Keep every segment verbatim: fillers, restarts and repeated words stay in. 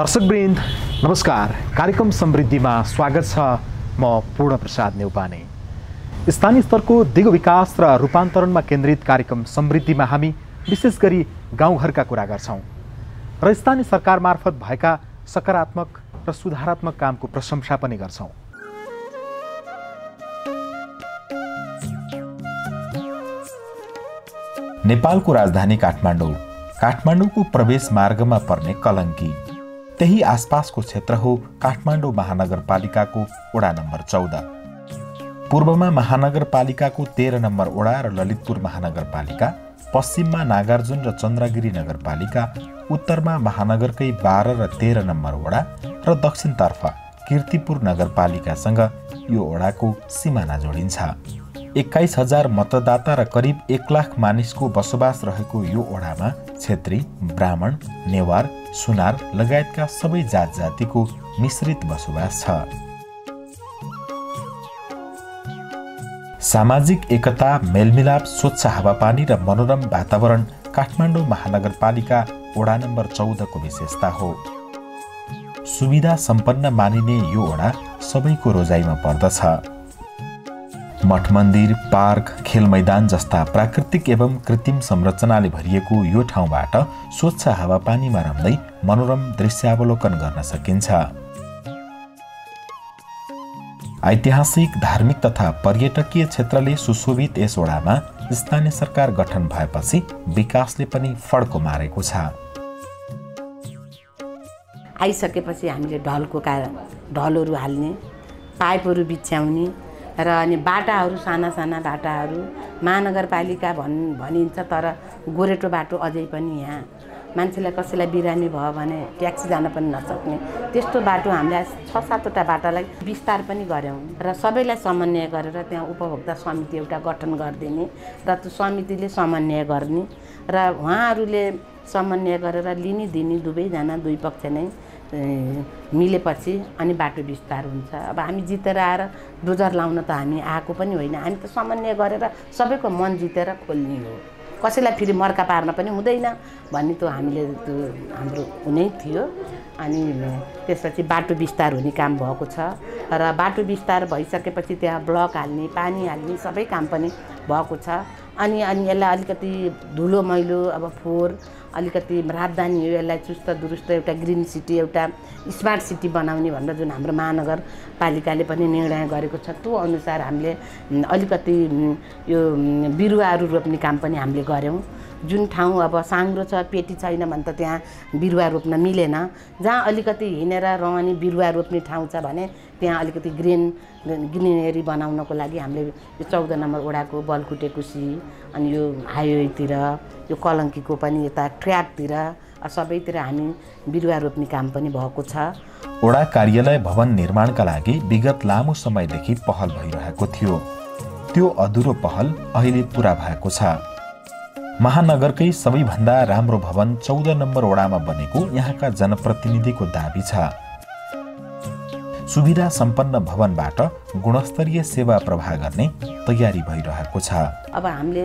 दर्शकवृन्द नमस्कार। कार्यक्रम समृद्धिमा स्वागत छ। म पूर्ण प्रसाद नेउपाने। स्थानीय स्तरको दिगो विकास र रूपान्तरणमा केन्द्रित कार्यक्रम समृद्धिमा हामी विशेष गरी गाउँघरका कुरा गर्छौं र स्थानीय सरकार मार्फत भएका सकारात्मक र सुधारात्मक कामको प्रशंसा पनि गर्छौं। नेपालको राजधानी काठमाडौँ काठमाडौँको प्रवेश मार्गमा पर्ने कलङ्की, त्यही आसपासको क्षेत्र हो काठमाडौँ महानगरपालिकाको वडा नम्बर चौध। पूर्वमा महानगरपालिकाको तेह्र नम्बर वडा र ललितपुर महानगरपालिका, पश्चिममा नागार्जुन र चन्द्रगिरी नगरपालिका, उत्तरमा महानगरकै बाह्र र तेह्र नम्बर वडा र दक्षिणतर्फ किर्तिपुर नगरपालिकासँग यो वडाको सिमाना जोडिन्छ। एक्काइस हजार मतदाता र करिब एक लाख मानिसको बसोबास रहेको यो ओडामा क्षेत्री, ब्राह्मण, नेवार, सुनार लगायतका सबै जात जातिको मिश्रित बसोबास छ। सामाजिक एकता, मेलमिलाप, स्वच्छ हावापानी र मनोरम वातावरण काठमाडौँ महानगरपालिका ओडा नम्बर चौधको विशेषता हो। सुविधा सम्पन्न मानिने यो ओडा सबैको रोजाइमा पर्दछ। मठ मन्दिर, पार्क, खेल मैदान जस्ता प्राकृतिक एवं कृत्रिम संरचनाले भरिएको यो ठाउँबाट स्वच्छ हावापानीमा रम्दै मनोरम दृश्यावलोकन गर्न सकिन्छ। ऐतिहासिक, धार्मिक तथा पर्यटकीय क्षेत्रले सुशोभित यस ओडामा स्थानीय सरकार गठन भएपछि विकासले पनि फड्को मारेको छ। आइसकेपछि हामीले ढलको ढलहरू हाल्ने, पाइपहरू बिछ्याउने र अनि बाटाहरू, साना साना बाटाहरू महानगरपालिका भन् भनिन्छ तर गोरेटो बाटो अझै पनि यहाँ मान्छेलाई कसैलाई बिरामी भयो भने ट्याक्सी जान पनि नसक्ने त्यस्तो बाटो हामीलाई छ सातवटा बाटालाई विस्तार पनि गऱ्यौँ र सबैलाई समन्वय गरेर त्यहाँ उपभोक्ता समिति एउटा गठन गरिदिने र त्यो समितिले समन्वय गर्ने र उहाँहरूले समन्वय गरेर लिने दिने दुवैजना दुई पक्ष नै मिलेपछि अनि बाटो विस्तार हुन्छ। अब हामी जितेर आएर डोजर लाउन त हामी आएको पनि होइन, हामी त समन्वय गरेर सबैको मन जितेर खोल्ने हो। कसैलाई फेरि मर्का पार्न पनि हुँदैन भन्ने त्यो हामीले त्यो हाम्रो हुनै थियो। अनि त्यसपछि बाटो विस्तार हुने काम भएको छ र बाटो विस्तार भइसकेपछि त्यहाँ ब्लक हाल्ने, पानी हाल्ने सबै काम पनि भएको छ। अनि अनि यसलाई अलिकति धुलो मैलो, अब फोहोर अलिकति राजधानी हो, यसलाई चुस्त दुरुस्त एउटा ग्रिन सिटी, एउटा स्मार्ट सिटी बनाउने भनेर जुन हाम्रो महानगरपालिकाले पनि निर्णय गरेको छ त्यो अनुसार हामीले अलिकति यो बिरुवाहरू रोप्ने काम पनि हामीले गऱ्यौँ। जुन ठाउँ अब साङ्ग्रो छ, पेटी छैन भने त त्यहाँ बिरुवा रोप्न मिलेन। जहाँ अलिकति हिँडेर रहने बिरुवा रोप्ने ठाउँ छ भने त्यहाँ अलिकति ग्रिन ग्रिनेरी बनाउनको लागि हामीले यो चौध नम्बर वडाको बलकुटे कुसी अनि यो हाइवेतिर, यो कलङ्कीको पनि यता ट्र्याकतिर सबैतिर हामी बिरुवा रोप्ने काम पनि भएको छ। वडा कार्यालय भवन निर्माणका लागि विगत लामो समयदेखि पहल भइरहेको थियो, त्यो अधुरो पहल अहिले पुरा भएको छ। महानगरकै सबैभन्दा राम्रो भवन चौध नम्बर वडामा बनेको यहाँका जनप्रतिनिधिको दाबी छ। सुविधा सम्पन्न भवनबाट गुणस्तरीय सेवा प्रवाह गर्ने तयारी भइरहेको छ। अब हामीले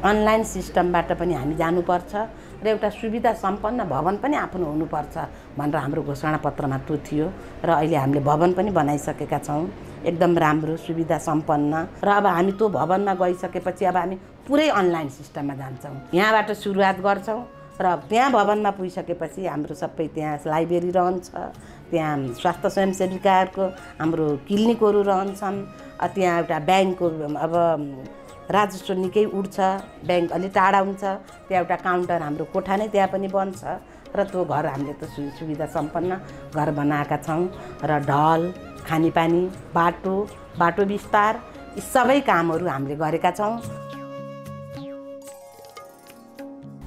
अनलाइन सिस्टमबाट पनि हामी जानुपर्छ र एउटा सुविधा सम्पन्न भवन पनि आफ्नो हुनुपर्छ भनेर हाम्रो घोषणापत्रमा त्यो थियो र अहिले हामीले भवन पनि बनाइसकेका छौँ, एकदम राम्रो सुविधा सम्पन्न। र अब हामी त्यो भवनमा गइसकेपछि अब हामी पुरै अनलाइन सिस्टममा जान्छौँ, यहाँबाट सुरुवात गर्छौँ र त्यहाँ भवनमा पुगिसकेपछि हाम्रो सबै त्यहाँ लाइब्रेरी रहन्छ, त्यहाँ स्वास्थ्य स्वयंसेविकाहरूको हाम्रो क्लिनिकहरू रहन्छन्, त्यहाँ एउटा ब्याङ्कको अब राजस्व निकै उठ्छ, ब्याङ्क अलि टाढा हुन्छ, त्यहाँ एउटा काउन्टर हाम्रो कोठा नै त्यहाँ पनि बन्छ र त्यो घर हामीले त सुविधा सम्पन्न घर बनाएका छौँ। र ढल, खानेपानी, बाटो बाटो विस्तार यी सबै कामहरू हामीले गरेका छौँ।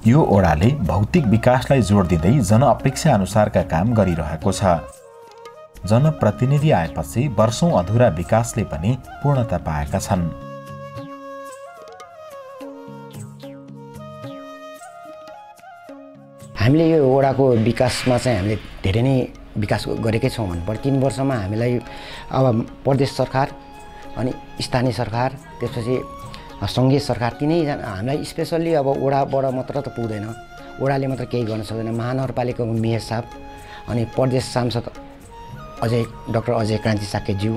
यो ओडाले भौतिक विकासलाई जोड दिँदै जनअपेक्षा अनुसारका काम गरिरहेको छ। जनप्रतिनिधि आएपछि वर्षौं अधुरा विकासले पनि पूर्णता पाएका छन्। हामीले यो ओडाको विकासमा चाहिँ हामीले धेरै नै विकास गरेकै छौँ भन्नुपर्छ। तिन वर्षमा हामीलाई अब प्रदेश सरकार अनि स्थानीय सरकार त्यसपछि सङ्घीय सरकार तिनैजना हामीलाई स्पेसल्ली अब ओडाबाट मात्र त पुग्दैन, ओडाले मात्र केही गर्न सक्दैन। महानगरपालिकाको मेयर साहब अनि प्रदेश सांसद अजय डाक्टर अजय क्रान्ति साकेज्यू,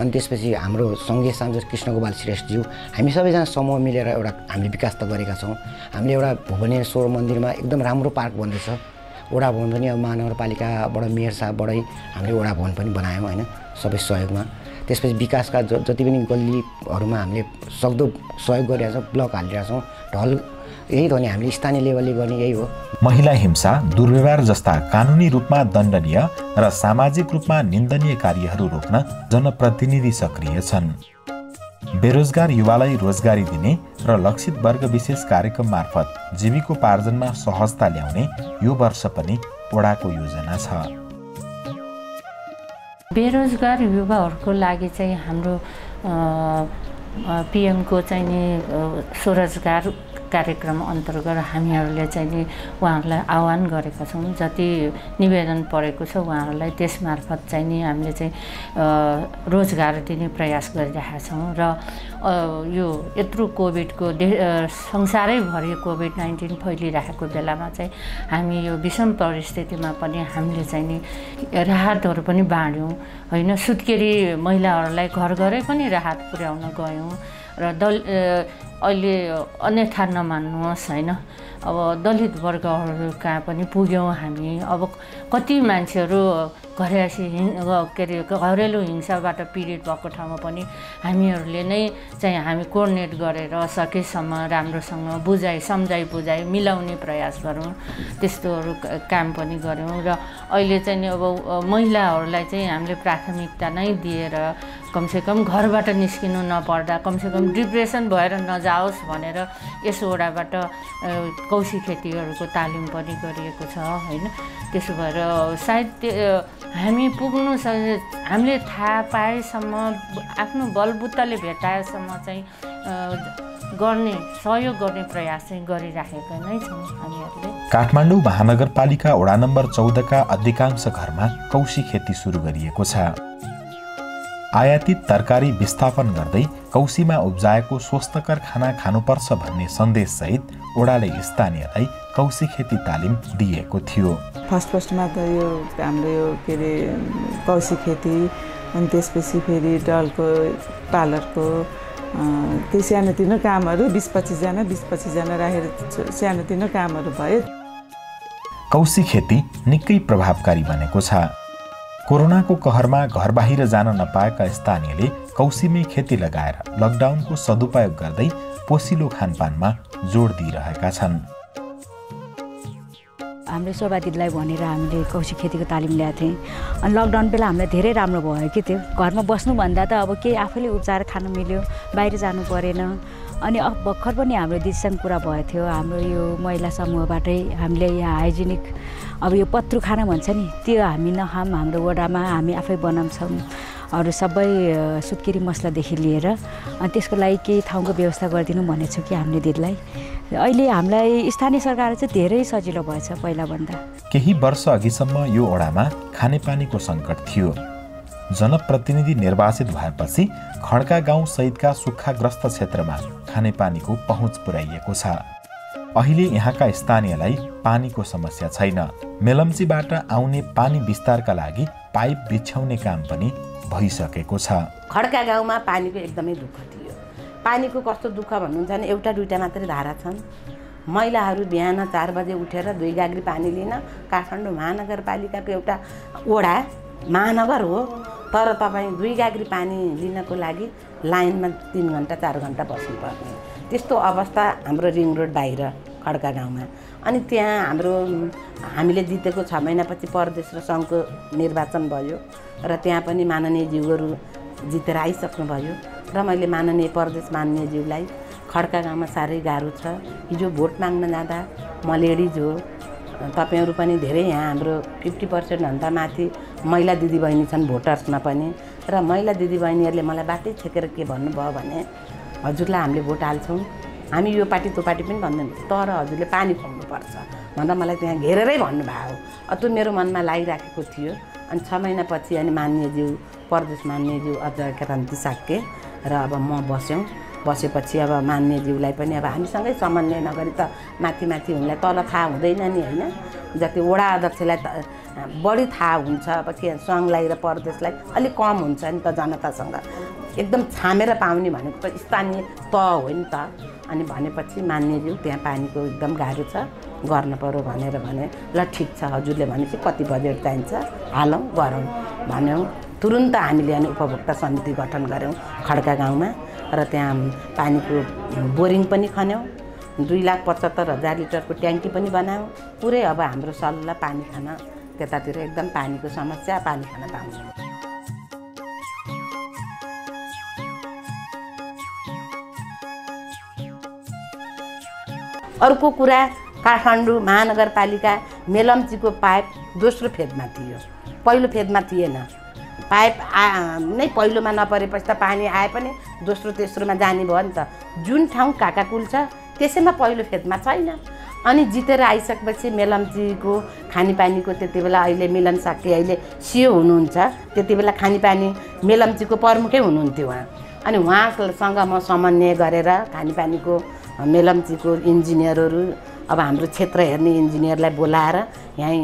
अनि त्यसपछि हाम्रो संघीय सांसद कृष्ण गोपाल श्रेष्ठज्यू, हामी सबैजना समूह मिलेर एउटा हामीले विकास त गरेका छौँ। हामीले एउटा भुवनेश्वर मन्दिरमा एकदम राम्रो पार्क बन्दैछ, वडा भवन पनि अब महानगरपालिकाबाट मेयर साहबबाटै हामीले वडा भवन पनि बनायौँ हैन, सबै सहयोगमा। त्यसपछि विकासका जति पनि गल्लीहरूमा हामीले सक्दो सहयोग गरिरहेका छौँ, ब्लक हालिरहेका छौँ, ढल यही हो नि, हामीले स्थानीय लेभलले गर्ने यही हो। महिला हिंसा, दुर्व्यवहार जस्ता कानुनी रूपमा दण्डनीय र सामाजिक रूपमा निन्दनीय कार्यहरू रोक्न जनप्रतिनिधि सक्रिय छन्। बेरोजगार युवालाई रोजगारी दिने र लक्षित वर्ग विशेष कार्यक्रम मार्फत जीविकोपार्जनमा सहजता ल्याउने यो वर्ष पनि वडाको योजना छ। बेरोजगार युवाहरूको लागि चाहिँ हाम्रो पीएम को चाहिँ नि स्वरोजगार कार्यक्रम अन्तर्गत हामीहरूले चाहिँ नि उहाँहरूलाई आह्वान गरेका छौँ। जति निवेदन परेको छ उहाँहरूलाई त्यसमार्फत चाहिँ नि हामीले चाहिँ रोजगार दिने प्रयास गरिरहेका छौँ। र यो यत्रो कोभिडको संसारैभरि कोभिड नाइन्टिन फैलिरहेको बेलामा चाहिँ हामी यो विषम परिस्थितिमा पनि हामीले चाहिँ नि राहतहरू पनि बाँड्यौँ होइन। सुत्केरी महिलाहरूलाई घर घरै पनि राहत पुर्याउन गयौँ र दल अहिले अन्यथा नमान्नुहोस् हैन, अब दलित वर्गहरू कहाँ पनि पुग्यौँ हामी। अब कति मान्छेहरू घरेसी के अरे घरेलु हिंसाबाट पीडित भएको ठाउँमा पनि हामीहरूले नै चाहिँ हामी कोर्डिनेट गरेर सकेसम्म राम्रोसँग बुझाइ सम्झाइ बुझाइ मिलाउने प्रयास गरौँ, त्यस्तोहरू काम पनि गऱ्यौँ। र अहिले चाहिँ नि अब महिलाहरूलाई चाहिँ हामीले प्राथमिकता नै दिएर कमसेकम घरबाट निस्किनु नपर्दा कमसेकम डिप्रेसन भएर नजाओस् भनेर यस वडाबाट कौशी खेतीहरूको तालिम पनि गरिएको छ हैन। त्यसो भएर सायद हामी पुग्नु हामीले थाहा पाएसम्म आफ्नो बलबुताले भेटाएसम्म चाहिँ गर्ने सहयोग गर्ने प्रयास चाहिँ गरिराखेका नै छौँ हामीहरूले। काठमाडौँ महानगरपालिका वडा नम्बर चौध का अधिकांश घरमा कौशी खेती सुरु गरिएको छ। आयातित तरकारी विस्थापन गर्दै कौशीमा उब्जाएको स्वस्थकर खाना खानुपर्छ भन्ने सन्देशसहित ओडाले स्थानीयलाई कौशी खेती तालिम दिएको थियो। फर्स्ट फर्स्टमा त यो हाम्रो यो के अरे कौशी खेती, अनि त्यसपछि फेरि डलको पार्लरको त्यो सानोतिनो कामहरू बिस पच्चिसजना बिस पच्चिसजना राखेर सानोतिनो कामहरू भयो। कौशी खेती निकै प्रभावकारी बनेको छ। कोरोनाको कहरमा घर बाहिर जान नपाएका स्थानीयले कौशीमै खेती लगाएर लकडाउनको सदुपयोग गर्दै पोसिलो खानपानमा जोड दिइरहेका छन्। हामीले शोभा दिदीलाई भनेर हामीले कौशी खेतीको तालिम ल्याएको थियौँ, अनि लकडाउन बेला हामीलाई धेरै राम्रो भयो कि त्यो घरमा बस्नुभन्दा त अब केही आफैले उब्जाएर खानु मिल्यो, बाहिर जानु परेन। अनि अब भर्खर पनि हाम्रो दिदीसँग कुरा भएको थियो, हाम्रो यो महिला समूहबाटै हामीले यहाँ हाइजिनिक अब यो पत्रु खाना भन्छ नि त्यो हामी नखाम, हाम्रो वडामा हामी आफै बनाउँछौँ अरू सबै सुत्केरी मसलादेखि लिएर, अनि त्यसको लागि केही ठाउँको व्यवस्था गरिदिनु भनेको छु कि हामीले दिदीलाई। अहिले हामीलाई स्थानीय सरकारले चाहिँ धेरै सजिलो भएछ पहिलाभन्दा। केही वर्ष अघिसम्म यो वडामा खानेपानीको सङ्कट थियो। जनप्रतिनिधि निर्वाचित भएपछि खड्का गाउँ सहितका सुक्खाग्रस्त क्षेत्रमा खानेपानीको पहुँच पुर्याइएको छ। अहिले यहाँका स्थानीयलाई पानीको समस्या छैन। मेलम्चीबाट आउने पानी विस्तारका लागि पाइप बिछ्याउने काम पनि भइसकेको छ। खड्का गाउँमा पानीको एकदमै दुःख थियो। पानीको कस्तो दुःख भन्नुहुन्छ भने एउटा दुईवटा मात्रै धारा छन्। महिलाहरू बिहान चार बजे उठेर दुई गाग्री पानी लिन काठमाडौँ महानगरपालिकाको एउटा ओडा महानगर हो, तर तपाईँ दुई गाग्री पानी लिनको लागि लाइनमा तिन घन्टा चार घन्टा बस्नुपर्ने त्यस्तो अवस्था हाम्रो रिङ रोड बाहिर खड्का गाउँमा। अनि त्यहाँ हाम्रो हामीले जितेको छ महिनापछि प्रदेश र सङ्घको निर्वाचन भयो र त्यहाँ पनि माननीय ज्यूहरू जितेर आइसक्नुभयो र मैले माननीय प्रदेश माननीय ज्यूलाई खड्का गाउँमा साह्रै गाह्रो छ। हिजो भोट माग्न जाँदा म लेडिज हो, तपाईँहरू पनि धेरै यहाँ हाम्रो फिफ्टी पर्सेन्टभन्दा माथि महिला दिदीबहिनी छन् भोटर्समा पनि, र महिला दिदीबहिनीहरूले मलाई बाटै छेकेर के भन्नुभयो भने हजुरलाई हामीले भोट हाल्छौँ, हामी यो पार्टी त्यो पार्टी पनि भन्दैन, तर हजुरले पानी खुवाउनुपर्छ भनेर मलाई त्यहाँ घेरेरै भन्नुभयो। अझ मेरो मनमा लागिराखेको थियो। अनि छ महिनापछि अनि मान्यज्यू प्रदेश मान्यज्यू अजय क्रान्ति साक्य र अब म बस्यौँ। बसेपछि अब मान्यज्यूलाई पनि अब हामीसँगै समन्वय नगरी त माथि माथि हुनलाई तल थाहा हुँदैन नि होइन। जति वडा अध्यक्षलाई बड़ी थाहा हुन्छ पछि सङ लागेर परदेशलाई अलि कम हुन्छ नि त जनतासँग एकदम छामेर पाउने भनेको त स्थानीय त हो नि त। अनि भनेपछि मान्नेज्यू त्यहाँ पानीको एकदम गाह्रो छ गर्न पर्यो भनेर भने ल ठीक छ हजुरले भनेपछि कति बजेट चाहिन्छ हालौं गरौं भन्यौ। तुरुन्त हामीले अनि उपभोक्ता समिति गठन गर्यौं खड्का गाउँमा र त्यहाँ पानीको बोरिङ पनि खन्यौ दुई लाख पचहत्तर हजार लिटरको ट्याङ्की पनि बनायौं। पुरै अब हाम्रो सल्ला पानी खान त्यतातिर एकदम पानीको समस्या पानी खान पाउँछ। अर्को कुरा काठमाडौँ महानगरपालिका मेलम्ची को पाइप दोस्रो फेदमा थियो पहिलो फेदमा थिएन। पाइप नै पहिलोमा नपरेपछि त पानी आए पनि दोस्रो तेस्रोमा जाने भयो नि त। जुन ठाउँ काकाकुल छ त्यसैमा पहिलो फेदमा छैन। अनि जितेर आइसकेपछि मेलम्ची को खानेपानी को त्यति बेला अहिले मिलन शक्ति अहिले सिओ हुनुहुन्छ त्यति बेला खानेपानी मेलम्ची को प्रमुखै हुनुहुन्थ्यो उहाँ। अनि उहाँसँग म समन्वय गरेर खानेपानी को मेलम्ची को इन्जिनियरहरु अब हाम्रो क्षेत्र हेर्ने इन्जिनियरलाई बोलाएर यहीँ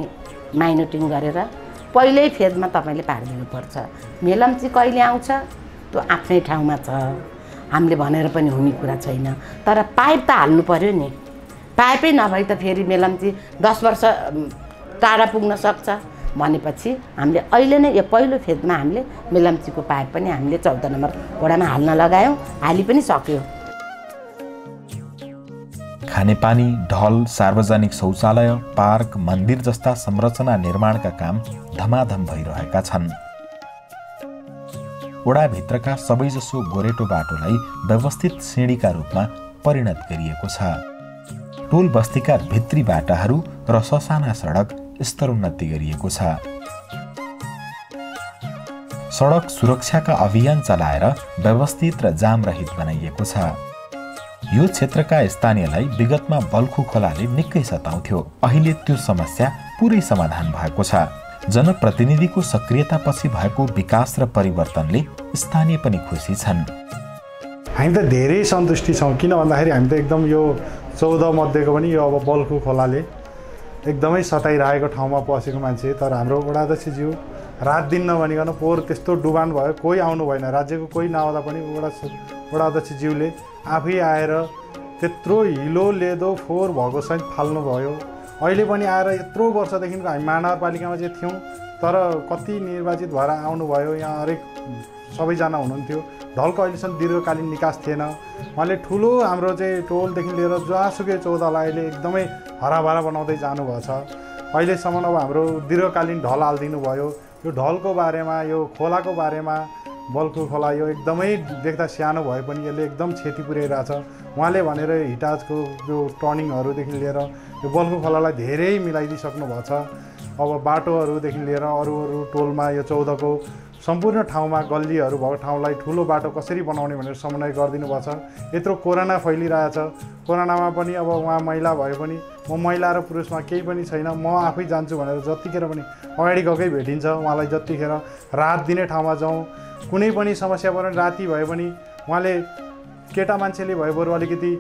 माइनोटिङ गरेर पहिल्यै फेजमा तपाईले पारिदिनुपर्छ। मेलम्ची कहिले आउँछ त्यो आफ्नै ठाउँमा छ हामीले भनेर पनि हुने कुरा छैन। तर पाइप त हाल्नु पर्यो नि। पाइपै नभई त फेरि मेलम्ची दस वर्ष टाढा पुग्न सक्छ भनेपछि हामीले अहिले नै यो पहिलो फेजमा हामीले मेलम्ची को पाइप पनि हामीले चौध नम्बर वडामा हाल्न लगायौं हालि पनि सक्यो। खानेपानी ढल सार्वजनिक शौचालय पार्क मंदिर जस्ता संरचना निर्माण का काम धमाधम भइरहेका छन्। वडा भित्रका सबैजसो गोरेटो बाटोलाई व्यवस्थित सिँढी का रूप में परिणत गरिएको छ। टोल बस्ती का भित्री बाटाहरू र ससाना सड़क स्तरोन्नति गरिएको छ। सड़क सुरक्षा का अभियान चलाएर व्यवस्थित र जाम रहित बनाइएको छ। यो क्षेत्रका स्थानीयलाई विगतमा बल्खु खोलाले निकै सताउँथ्यो। अहिले त्यो समस्या पूरै समाधान भएको छ। जनप्रतिनिधिको सक्रियतापछि भएको विकास र परिवर्तनले स्थानीय पनि खुसी छन्। हामी त धेरै सन्तुष्टि छौं किन भन्दाखेरि हामी त एकदम यो चौध मध्येको पनि यो अब बल्खु खोलाले एकदमै सताइरहेको ठाउँमा पसेको मान्छे। तर हाम्रो वडाध्यक्षज्यू रात दिन नभनिकन पोहोर त्यस्तो डुबान भयो कोही आउनु भएन राज्यको कोही नआउँदा पनि वडा वडाध्यक्षज्यूले आफै आएर त्यत्रो हिलो लेदो फोहोर भएको सहित फाल्नु भयो। अहिले पनि आएर यत्रो वर्षदेखिको हामी महानगरपालिकामा चाहिँ थियौँ तर कति निर्वाचित भएर आउनुभयो यहाँ हरेक सबैजना हुनुहुन्थ्यो। ढलको अहिलेसम्म दीर्घकालीन निकास थिएन। उहाँले ठुलो हाम्रो चाहिँ टोलदेखि लिएर जहाँसुकै चौधलाई अहिले एकदमै हराभरा बनाउँदै जानुभएको छ। अहिलेसम्म अब हाम्रो दीर्घकालीन ढल हालिदिनु भयो। यो ढलको बारेमा यो खोलाको बारेमा बल्खु खोला यो एकदमै देख्दा सानो भए पनि यसले एकदम क्षति पुर्याइरहेछ। उहाँले भनेर हिटाजको जो टर्निङहरूदेखि लिएर यो बल्खु खोलालाई धेरै मिलाइदिइसक्नु भएको छ। अब बाटोहरूदेखि लिएर अरू अरू टोलमा यो चौधको सम्पूर्ण ठाउँमा गल्लीहरू भएको ठाउँलाई ठुलो बाटो कसरी बनाउने भनेर समन्वय गरिदिनु भएको छ। यत्रो कोरोना फैलिरहेछ कोरोनामा पनि अब उहाँ महिला भए पनि म महिला र पुरुषमा केही पनि छैन म आफै जान्छु भनेर जतिखेर पनि अगाडि गएकै भेटिन्छ। उहाँलाई जतिखेर रात दिने ठाउँमा जाउँ कुनै पनि समस्या परेन राति भए पनि उहाँले केटा मान्छेले भए बरु अलिकति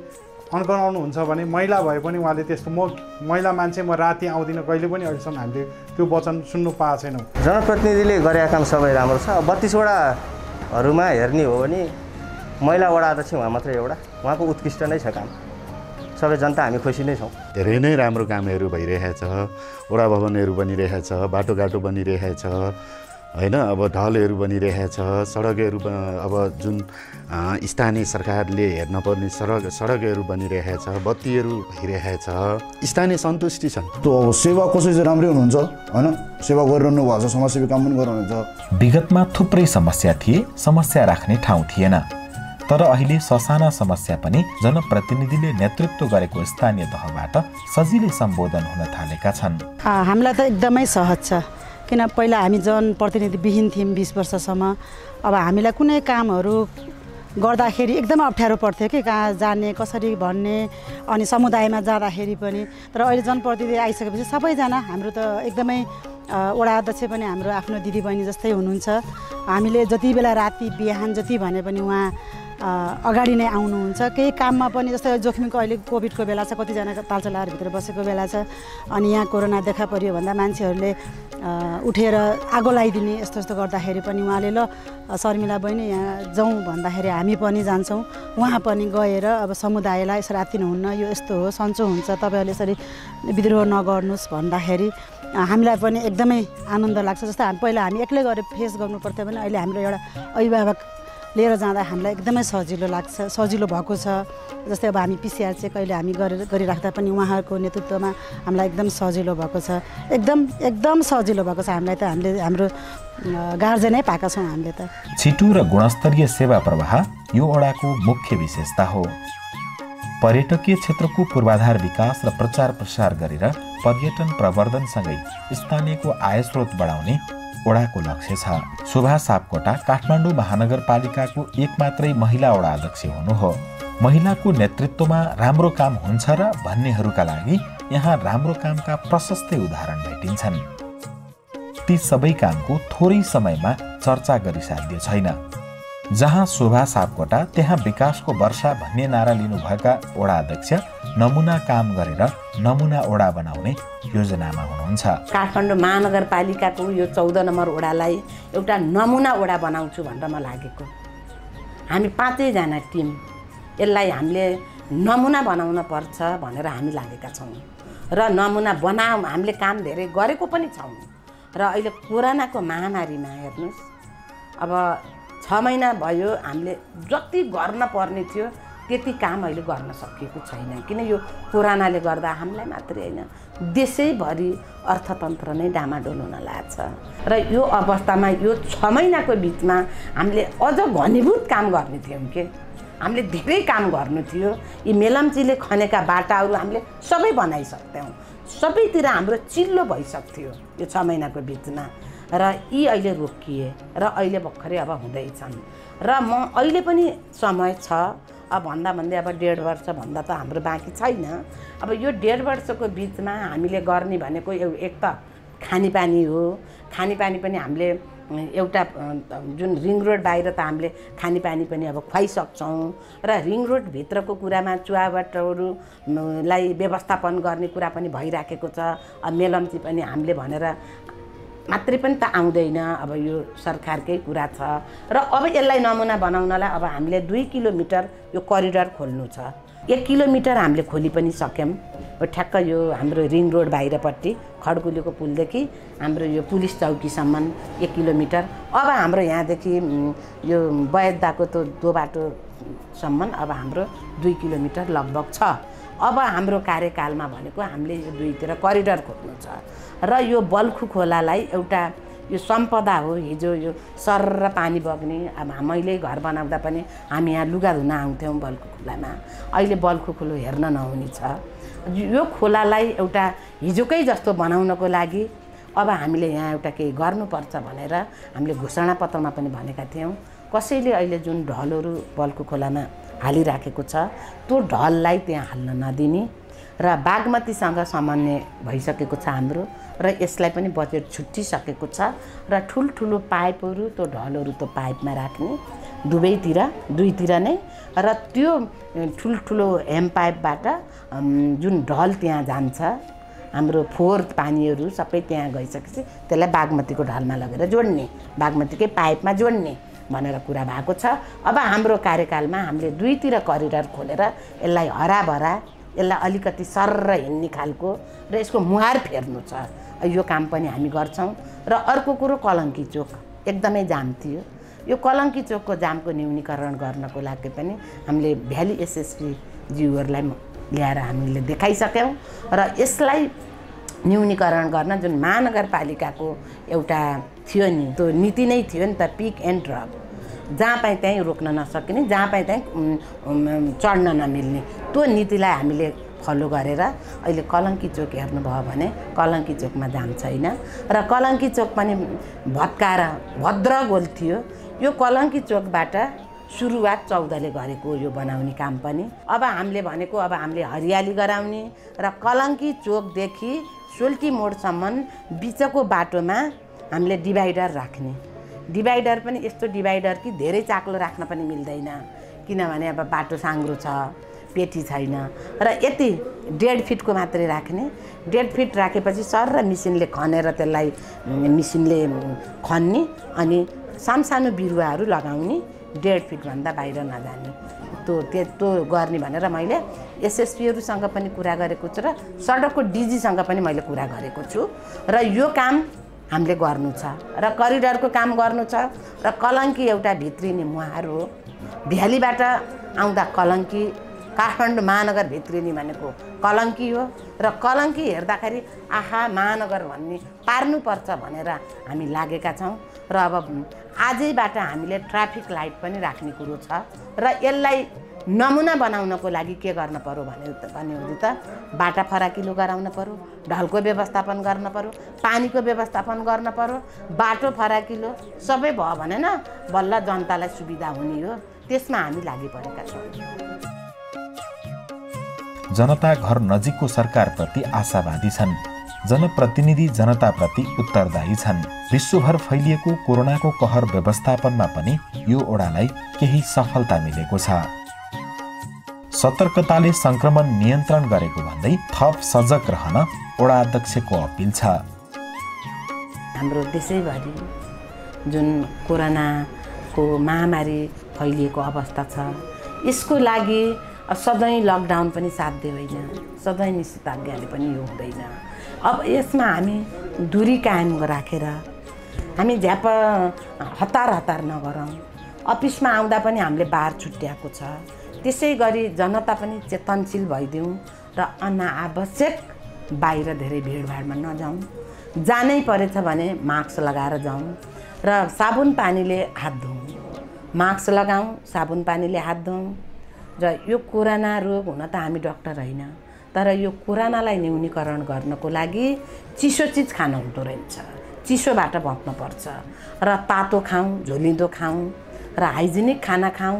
अनकनाउनु हुन्छ भने महिला भए पनि उहाँले त्यस्तो म महिला मान्छे म राति आउँदिनँ कहिले पनि। अहिलेसम्म हामीले त्यो वचन सुन्नु पाएको छैनौँ। जनप्रतिनिधिले गरेका काम सबै राम्रो छ। बत्तीसवटाहरूमा हेर्ने हो भने महिला वडा अध्यक्ष उहाँ मात्रै एउटा उहाँको उत्कृष्ट नै छ काम। सबै जनता हामी खुसी नै छौँ। धेरै नै राम्रो कामहरू भइरहेछ। वडा भवनहरू बनिरहेछ बाटोघाटो बनिरहेछ हैन अब ढलहरू बनिरहेछ सडकहरू अब जुन स्थानीय सरकारले हेर्नुपर्ने सडक सडकहरू बनिरहेछ बत्तीहरू भइरहेछ स्थानीय सन्तुष्टि छन्। त्यो सेवा कसै चाहिँ राम्रै हुनुहुन्छ हैन सेवा गरिरहनु भएको छ समाजसेवी काम पनि गर्नुहुन्छ। विगतमा थुप्रै समस्या थिए समस्या राख्ने ठाउँ थिएन। तर अहिले ससाना समस्या पनि जनप्रतिनिधिले नेतृत्व गरेको स्थानीय तहबाट सजिलै सम्बोधन हुन थालेका छन्। हामीलाई त एकदमै सहज छ किन पहिला हामी जनप्रतिनिधि विहीन थियौँ बीस वर्षसम्म। अब हामीलाई कुनै कामहरू गर्दाखेरि एकदम अप्ठ्यारो पर्थ्यो कि कहाँ जाने कसरी भन्ने अनि समुदायमा जाँदाखेरि पनि। तर अहिले जनप्रतिनिधि आइसकेपछि सबैजना हाम्रो त एकदमै वडा अध्यक्ष पनि हाम्रो आफ्नो दिदीबहिनी जस्तै हुनुहुन्छ। हामीले जति बेला राति बिहान जति भने पनि उहाँ अगाडि नै आउनुहुन्छ केही काममा पनि जस्तै जोखिमको अहिले कोभिडको बेला छ कतिजना तालचलाहर भित्र बसेको बेला छ अनि यहाँ कोरोना देखा पर्यो भन्दा मान्छेहरुले उठेर आगो लगाइदिने यस्तो यस्तो गर्दाखेरि पनि उहाँले ल शर्मिला बहिनी यहाँ जाउँ भन्दाखेरि हामी पनि जान्छौँ उहाँ पनि गएर अब समुदायलाई यसरी आत्तिनुहुन्न यो यस्तो हो सन्चो हुन्छ तपाईहरुले यसरी विद्रोह नगर्नुस् भन्दाखेरि हामीलाई पनि एकदमै आनन्द लाग्छ। जस्तै हामी पहिला हामी एक्लै गरेर फेस गर्नु पर्थ्यो भने अहिले हाम्रो एउटा अभिभावक लिएर जाँदा हामीलाई एकदमै सजिलो लाग्छ सजिलो भएको छ। जस्तै अब हामी पीसीआर चाहिँ कहिले हामी गरेर गरिराख्दा पनि उहाँहरूको नेतृत्वमा हामीलाई एकदम सजिलो भएको छ एकदम एकदम सजिलो भएको छ हामीलाई त हामीले हाम्रो गार्जनै पाएका छौँ हामीले त। छिटो र गुणस्तरीय सेवा प्रवाह यो ओडाको मुख्य विशेषता हो। पर्यटकीय क्षेत्रको पूर्वाधार विकास र प्रचार प्रसार गरेर पर्यटन प्रवर्धनसँगै स्थानीयको आय स्रोत बढाउने ओडाको लक्ष्य छ। शोभा सापकोटा काठमाडौँ महानगरपालिकाको एकमात्रै महिला ओडा अध्यक्ष हुनु हो। महिलाको नेतृत्वमा राम्रो काम हुन्छ र भन्नेहरूका लागि यहाँ राम्रो कामका प्रशस्तै उदाहरण भेटिन्छन्। ती सबै कामको थोरै समयमा चर्चा गरि साध्य छैन। जहाँ शोभा सापकोटा त्यहाँ विकासको वर्षा भन्ने नारा लिनुभएका ओडा अध्यक्ष नमुना काम गरेर नमुना ओडा बनाउने योजनामा हुनुहुन्छ। काठमाडौँ महानगरपालिकाको यो चौध नम्बर ओडालाई एउटा नमुना ओडा बनाउँछु भनेर म लागेको। हामी पाँचैजना टिम यसलाई हामीले नमुना बनाउन पर्छ भनेर हामी लागेका छौँ र नमुना बनाऊ हामीले काम धेरै गरेको पनि छौँ र अहिले कोरोनाको महामारीमा हेर्नुस् अब छ महिना भयो हामीले जति गर्न पर्ने थियो त्यति काम अहिले गर्न सकिएको छैन किन यो कोरोनाले गर्दा हामीलाई मात्रै हैन देशैभरि अर्थतन्त्र नै डामाडोल हुन लाग्छ र यो अवस्थामा यो छ महिनाको बिचमा हामीले अझ घनीभूत काम गर्ने थियौँ के हामीले धेरै काम गर्नु थियो। यी मेलम्चीले खनेका बाटाहरू हामीले सबै बनाइसक्थ्यौँ सबैतिर हाम्रो चिल्लो भइसक्थ्यो यो छ महिनाको बिचमा र यी अहिले रोकिए र अहिले भर्खरै अब हुँदैछन् र म अहिले पनि समय छ अब भन्दा भन्दै अब डेढ वर्ष भन्दा त हाम्रो बाँकी छैन। अब यो डेढ वर्षको बिचमा हामीले गर्ने भनेको एक त खानेपानी हो। खानेपानी पनि हामीले एउटा जुन रिङ रोड बाहिर त हामीले खानेपानी पनि अब खुवाइसक्छौँ र रिङ रोडभित्रको कुरामा चुवाबाटहरूलाई व्यवस्थापन गर्ने कुरा पनि भइराखेको छ। अब मेलम्ची पनि हामीले भनेर मात्रै पनि त आउँदैन अब यो सरकारकै कुरा छ र अब यसलाई नमुना बनाउनलाई अब हामीले दुई किलोमिटर यो करिडर खोल्नु छ। एक किलोमिटर हामीले खोली पनि सक्यौँ यो ठ्याक्क यो हाम्रो रिङ रोड बाहिरपट्टि खड्कुलीको पुलदेखि हाम्रो यो पुलिस चौकीसम्म एक किलोमिटर अब हाम्रो यहाँदेखि यो बयदाको त्यो दोबाटोसम्म अब हाम्रो दुई किलोमिटर लगभग छ। अब हाम्रो कार्यकालमा भनेको हामीले यो दुईतिर करिडर खोल्नु छ र यो बल्खु खोलालाई एउटा यो सम्पदा हो। हिजो यो सर्र पानी बग्ने अब मैले घर बनाउँदा पनि हामी यहाँ लुगा धुन आउँथ्यौँ बल्खु खोलामा अहिले बल्खु खोलो हेर्न नहुने छ। यो खोलालाई एउटा हिजोकै जस्तो बनाउनको लागि अब हामीले यहाँ एउटा केही गर्नुपर्छ भनेर हामीले घोषणा पत्रमा पनि भनेका थियौँ। कसैले अहिले जुन ढलहरू बल्खु खोलामा हालिराखेको छ त्यो ढललाई त्यहाँ हाल्न नदिने र बागमतीसँग समन्वय भइसकेको छ हाम्रो र यसलाई पनि बजेट छुट्टिसकेको छ र ठुल्ठुलो पाइपहरू त्यो ढलहरू त्यो पाइपमा राख्ने दुवैतिर दुईतिर नै र त्यो ठुल्ठुलो हेम पाइपबाट जुन ढल त्यहाँ जान्छ हाम्रो फोहोर पानीहरू सबै त्यहाँ गइसकेपछि त्यसलाई बागमतीको ढलमा लगेर जोड्ने बागमतीकै पाइपमा जोड्ने भनेर कुरा भएको छ। अब हाम्रो कार्यकालमा हामीले दुईतिर करिडर खोलेर यसलाई हराभरा यसलाई अलिकति सर्र हिँड्ने खालको र यसको मुहार फेर्नु छ यो काम पनि हामी गर्छौँ। र अर्को कुरो कलङ्की चोक एकदमै जाम थियो यो कलङ्की चोकको जामको न्यूनीकरण गर्नको लागि पनि हामीले भ्याली एसएसपी ज्यूहरूलाई ल्याएर हामीले देखाइसक्यौँ र यसलाई न्यूनीकरण गर्न जुन महानगरपालिकाको एउटा थियो नि त्यो नीति नै थियो नि त पिक एन्ड ड्रप जहाँ पाए त्यहीँ रोक्न नसकिने जहाँ पाए त्यहीँ चढ्न नमिल्ने त्यो नीतिलाई हामीले फलो गरेर अहिले कलङ्की चोक हेर्नुभयो भने कलङ्की चोकमा जाम छैन र कलङ्की चोक पनि भत्काएर भद्र गोल थियो। यो कलङ्की चोकबाट सुरुवात चौधले गरेको यो बनाउने काम पनि अब हामीले भनेको अब हामीले हरियाली गराउने र कलङ्की चोकदेखि सोल्टी मोडसम्म बिचको बाटोमा हामीले डिभाइडर राख्ने डिभाइडर पनि यस्तो डिभाइडर कि धेरै चाक्लो राख्न पनि मिल्दैन किनभने अब बाटो साङ्ग्रो छ, पेटी छैन र यति डेढ फिटको मात्रै राख्ने। डेढ फिट राखेपछि सर र मिसिनले खनेर त्यसलाई मिसिनले खन्ने अनि सानसानो बिरुवाहरू लगाउने, डेढ फिटभन्दा बाहिर नजाने। त्यो त्यस्तो गर्ने भनेर मैले एसएसपीहरूसँग पनि कुरा गरेको छु र सडकको डिजीसँग पनि मैले कुरा गरेको छु र यो काम हामीले गर्नु छ र करिडरको काम गर्नु छ र कलङ्की एउटा भित्रिने मुहार हो। भ्यालीबाट आउँदा कलङ्की, काठमाडौँ महानगर भित्रिने भनेको कलङ्की हो र कलङ्की हेर्दाखेरि आहा महानगर भन्ने पार्नुपर्छ भनेर हामी लागेका छौँ र अब आजैबाट हामीले ट्राफिक लाइट पनि राख्ने कुरो छ र यसलाई नमुना बनाउनको लागि के गर्न पर्यो भने त बाटा फराकिलो गराउन पर्यो, ढलको व्यवस्थापन गर्न पर्यो, पानीको व्यवस्थापन गर्न पर्यो, बाटो फराकिलो सबै भयो भने न बल्ल जनतालाई सुविधा हुने हो। त्यसमा हामी लागि परेका छौँ। जनता घर नजिकको सरकारप्रति आशावादी छन्, जनप्रतिनिधि जनताप्रति उत्तरदायी छन्। विश्वभर फैलिएको कोरोनाको कहर व्यवस्थापनमा पनि यो ओडालाई केही सफलता मिलेको छ। सतर्कताले सङ्क्रमण नियन्त्रण गरेको भन्दै थप सजग रहन ओडा अध्यक्षको अपिल छ। हाम्रो देशैभरि जुन कोरोनाको महामारी फैलिएको अवस्था छ, यसको लागि सधैँ लकडाउन पनि साध्य होइन, सधैँ निषेधाज्ञाले पनि यो हुँदैन। अब यसमा हामी दूरी कायम राखेर हामी झ्याप हतार हतार नगरौँ। अफिसमा आउँदा पनि हामीले बार छुट्याएको छ। त्यसै गरी जनता पनि चेतनशील भइदिउँ र अनावश्यक बाहिर धेरै भिडभाडमा नजाउँ। जानै परेछ भने मास्क लगाएर जाउँ र साबुन पानीले हात धुउँ। मास्क लगाउँ, साबुन पानीले हात धुउँ र यो कोरोना रोग हुन त हामी डक्टर होइन, तर यो कोरोनालाई न्यूनीकरण गर्नको लागि चिसो चिज खान हुँदो रहेछ, चिसोबाट बच्नुपर्छ र तातो खाउँ, झोलिँदो खाउँ र हाइजिनिक खाना खाउँ,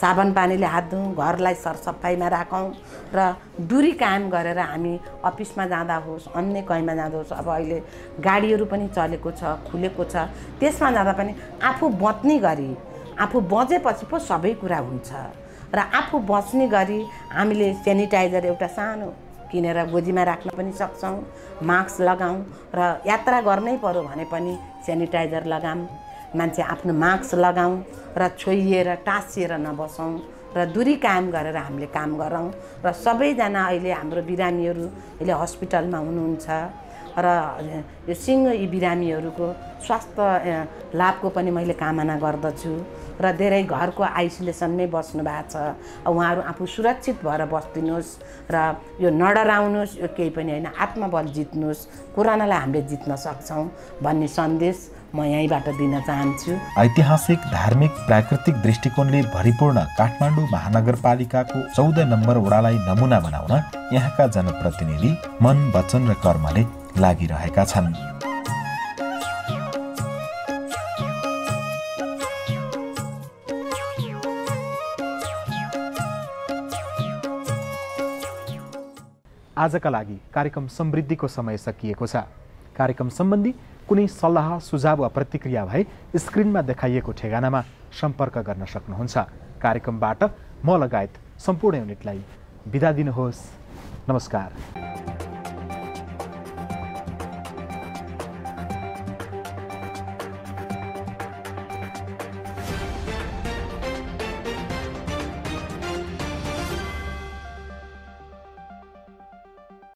साबुन पानीले हात धुउँ, घरलाई सरसफाइमा राखौँ र दूरी कायम गरेर हामी अफिसमा जाँदा होस्, अन्य कहीँमा जाँदा होस्, अब अहिले गाडीहरू पनि चलेको छ, खुलेको छ, त्यसमा जाँदा पनि आफू बच्ने गरी, आफू बचेपछि पो सबै कुरा हुन्छ र आफू बच्ने गरी हामीले सेनिटाइजर एउटा सानो किनेर गोजीमा राख्न पनि सक्छौँ। मास्क लगाउँ र यात्रा गर्नै पर्यो भने पनि सेनिटाइजर लगाऊँ, मान्छे आफ्नो मास्क लगाउँ र छोइएर टाँसिएर नबसौँ र दूरी कायम गरेर हामीले काम गरौँ र सबैजना अहिले हाम्रो बिरामीहरू अहिले हस्पिटलमा हुनुहुन्छ र यो सिङ्गो यी बिरामीहरूको स्वास्थ्य लाभको पनि मैले कामना गर्दछु र धेरै घरको आइसोलेसनमै बस्नु भएको छ, उहाँहरू आफू सुरक्षित भएर बस्दिनुहोस् र यो नडराउनुहोस्, यो केही पनि होइन, आत्मबल जित्नुहोस्, कोरोनालाई हामीले जित्न सक्छौँ भन्ने सन्देश म यहीँबाट दिन चाहन्छु। ऐतिहासिक, धार्मिक, प्राकृतिक दृष्टिकोणले भरिपूर्ण काठमाडौँ महानगरपालिकाको चौध नम्बर वडालाई नमुना बनाउन यहाँका जनप्रतिनिधि मन, वचन र कर्मले लागिरहेका छन्। आजका लागि कार्यक्रम समृद्धिको समय सकिएको छ। कार्यक्रम सम्बन्धी कुनै सल्लाह, सुझाव वा प्रतिक्रिया भए स्क्रिनमा देखाइएको ठेगानामा सम्पर्क गर्न सक्नुहुन्छ। कार्यक्रमबाट म लगायत सम्पूर्ण युनिटलाई बिदा दिनुहोस्। नमस्कार।